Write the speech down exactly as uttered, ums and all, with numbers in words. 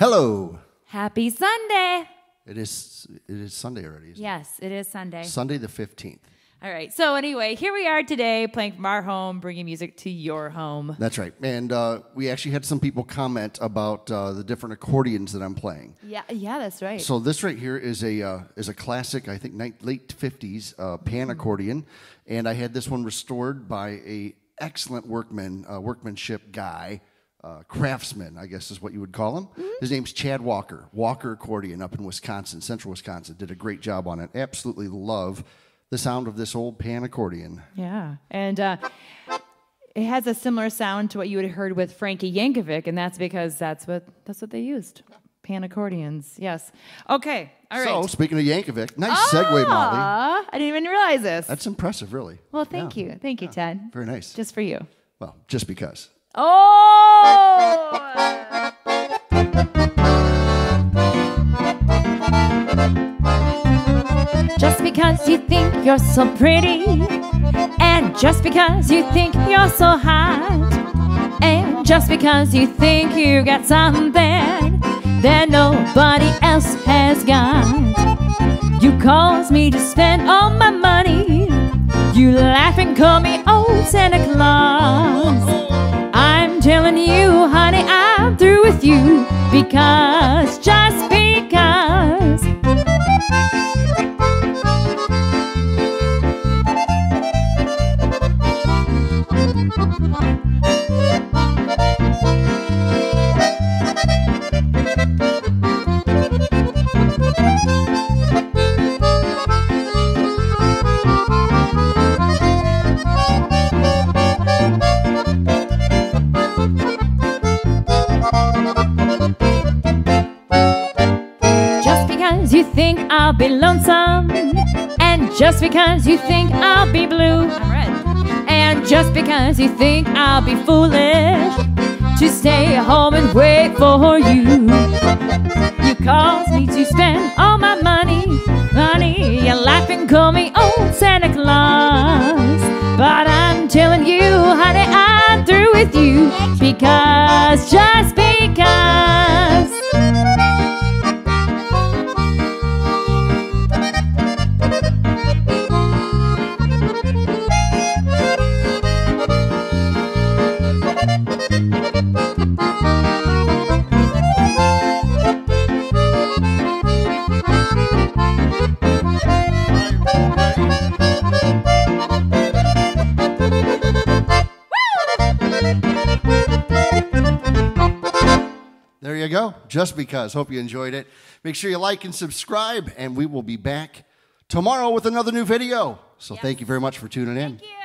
Hello. Happy Sunday. It is it is Sunday already, isn't yes, it? Yes, it is Sunday. Sunday the fifteenth. All right. So anyway, here we are today playing from our home, bringing music to your home. That's right. And uh, we actually had some people comment about uh, the different accordions that I'm playing. Yeah, yeah, that's right. So this right here is a uh, is a classic, I think, late fifties uh, pan mm-hmm. accordion, and I had this one restored by a excellent workman, uh, workmanship guy. Uh, craftsman, I guess is what you would call him. Mm-hmm. His name's Chad Walker, Walker accordion up in Wisconsin, central Wisconsin. Did a great job on it. Absolutely love the sound of this old pan accordion. Yeah, and uh, it has a similar sound to what you would have heard with Frankie Yankovic, and that's because that's what that's what they used, pan accordions. Yes. Okay. All right. So speaking of Yankovic, nice oh, segue, Molly. I didn't even realize this. That's impressive, really. Well, thank yeah. you, thank you, yeah. Chad. Very nice. Just for you. Well, just because. Oh! Just because you think you're so pretty, and just because you think you're so hot, and just because you think you got something that nobody else has got. You cause me to spend all my money, you laugh and call me old Santa Claus. Telling you, honey, I'm through with you, because, just because. You think I'll be lonesome, and just because you think I'll be blue, and just because you think I'll be foolish to stay home and wait for you, you cause me to spend all my money, money, you laugh and call me old Santa Claus, but I'm telling you, honey, I'm through with you, because, just because. There you go. Just because. Hope you enjoyed it. Make sure you like and subscribe, and we will be back tomorrow with another new video. So yes. Thank you very much for tuning in. Thank you.